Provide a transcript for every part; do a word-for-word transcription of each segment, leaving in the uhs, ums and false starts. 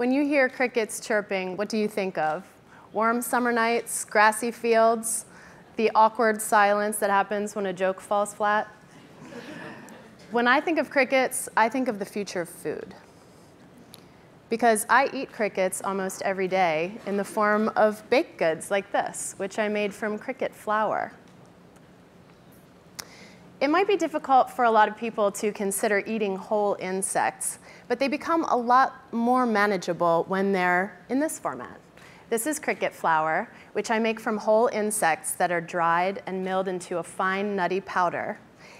When you hear crickets chirping, what do you think of? Warm summer nights, grassy fields, the awkward silence that happens when a joke falls flat. When I think of crickets, I think of the future of food. Because I eat crickets almost every day in the form of baked goods like this, which I made from cricket flour. It might be difficult for a lot of people to consider eating whole insects, but they become a lot more manageable when they're in this format. This is cricket flour, which I make from whole insects that are dried and milled into a fine nutty powder,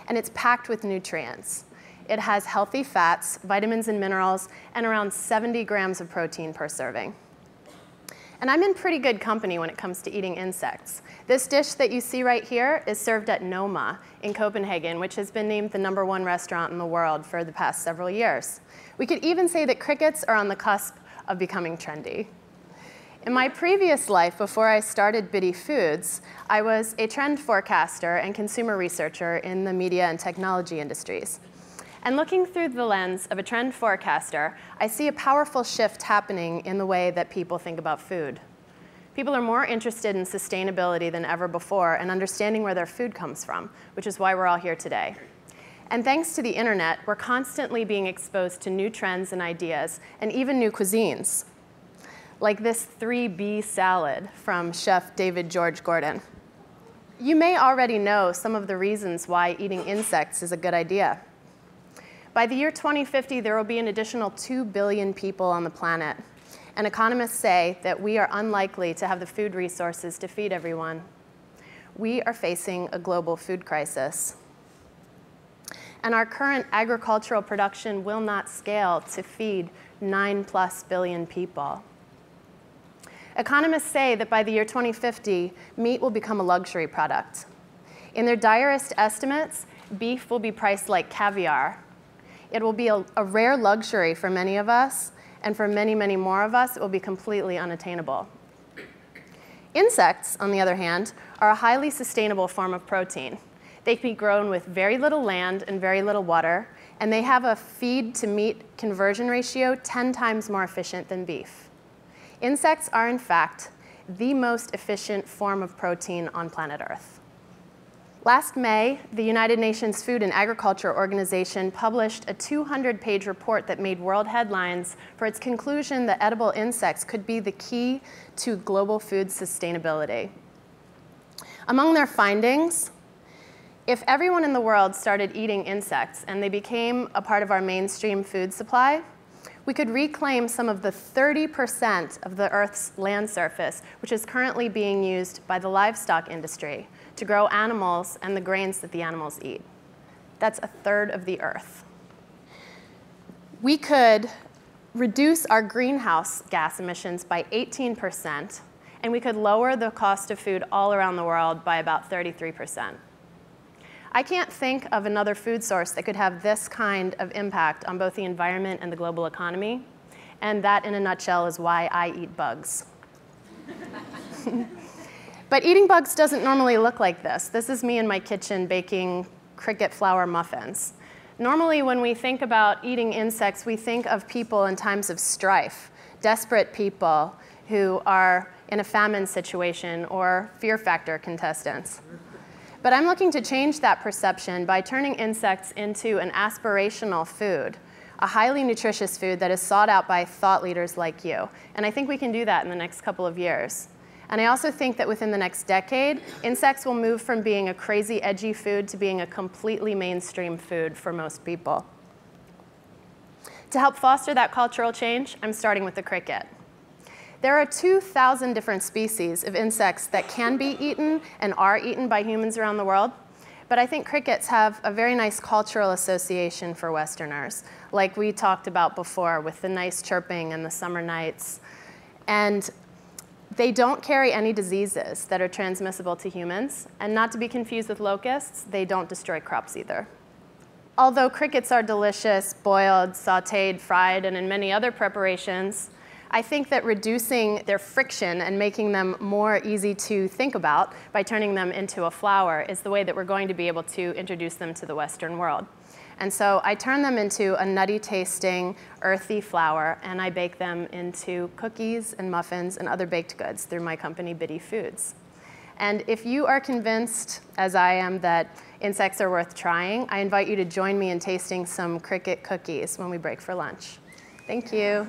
and it's packed with nutrients. It has healthy fats, vitamins and minerals, and around seventy grams of protein per serving. And I'm in pretty good company when it comes to eating insects. This dish that you see right here is served at Noma in Copenhagen, which has been named the number one restaurant in the world for the past several years. We could even say that crickets are on the cusp of becoming trendy. In my previous life, before I started Bitty Foods, I was a trend forecaster and consumer researcher in the media and technology industries. And looking through the lens of a trend forecaster, I see a powerful shift happening in the way that people think about food. People are more interested in sustainability than ever before and understanding where their food comes from, which is why we're all here today. And thanks to the internet, we're constantly being exposed to new trends and ideas and even new cuisines, like this three B salad from chef David George Gordon. You may already know some of the reasons why eating insects is a good idea. By the year twenty fifty, there will be an additional two billion people on the planet, and economists say that we are unlikely to have the food resources to feed everyone. We are facing a global food crisis, and our current agricultural production will not scale to feed nine plus billion people. Economists say that by the year twenty fifty, meat will become a luxury product. In their direst estimates, beef will be priced like caviar. It will be a, a rare luxury for many of us, and for many, many more of us, it will be completely unattainable. Insects, on the other hand, are a highly sustainable form of protein. They can be grown with very little land and very little water, and they have a feed-to-meat conversion ratio ten times more efficient than beef. Insects are, in fact, the most efficient form of protein on planet Earth. Last May, the United Nations Food and Agriculture Organization published a two hundred page report that made world headlines for its conclusion that edible insects could be the key to global food sustainability. Among their findings, if everyone in the world started eating insects and they became a part of our mainstream food supply, we could reclaim some of the thirty percent of the Earth's land surface, which is currently being used by the livestock industry to grow animals and the grains that the animals eat. That's a third of the Earth. We could reduce our greenhouse gas emissions by eighteen percent, and we could lower the cost of food all around the world by about thirty-three percent. I can't think of another food source that could have this kind of impact on both the environment and the global economy, and that, in a nutshell, is why I eat bugs. But eating bugs doesn't normally look like this. This is me in my kitchen baking cricket flour muffins. Normally, when we think about eating insects, we think of people in times of strife, desperate people who are in a famine situation or fear factor contestants. But I'm looking to change that perception by turning insects into an aspirational food, a highly nutritious food that is sought out by thought leaders like you. And I think we can do that in the next couple of years. And I also think that within the next decade, insects will move from being a crazy, edgy food to being a completely mainstream food for most people. To help foster that cultural change, I'm starting with the cricket. There are two thousand different species of insects that can be eaten and are eaten by humans around the world, but I think crickets have a very nice cultural association for Westerners, like we talked about before with the nice chirping and the summer nights. And they don't carry any diseases that are transmissible to humans, and not to be confused with locusts, they don't destroy crops either. Although crickets are delicious, boiled, sauteed, fried, and in many other preparations, I think that reducing their friction and making them more easy to think about by turning them into a flour is the way that we're going to be able to introduce them to the Western world. And so I turn them into a nutty tasting, earthy flour, and I bake them into cookies and muffins and other baked goods through my company, Bitty Foods. And if you are convinced, as I am, that insects are worth trying, I invite you to join me in tasting some cricket cookies when we break for lunch. Thank you.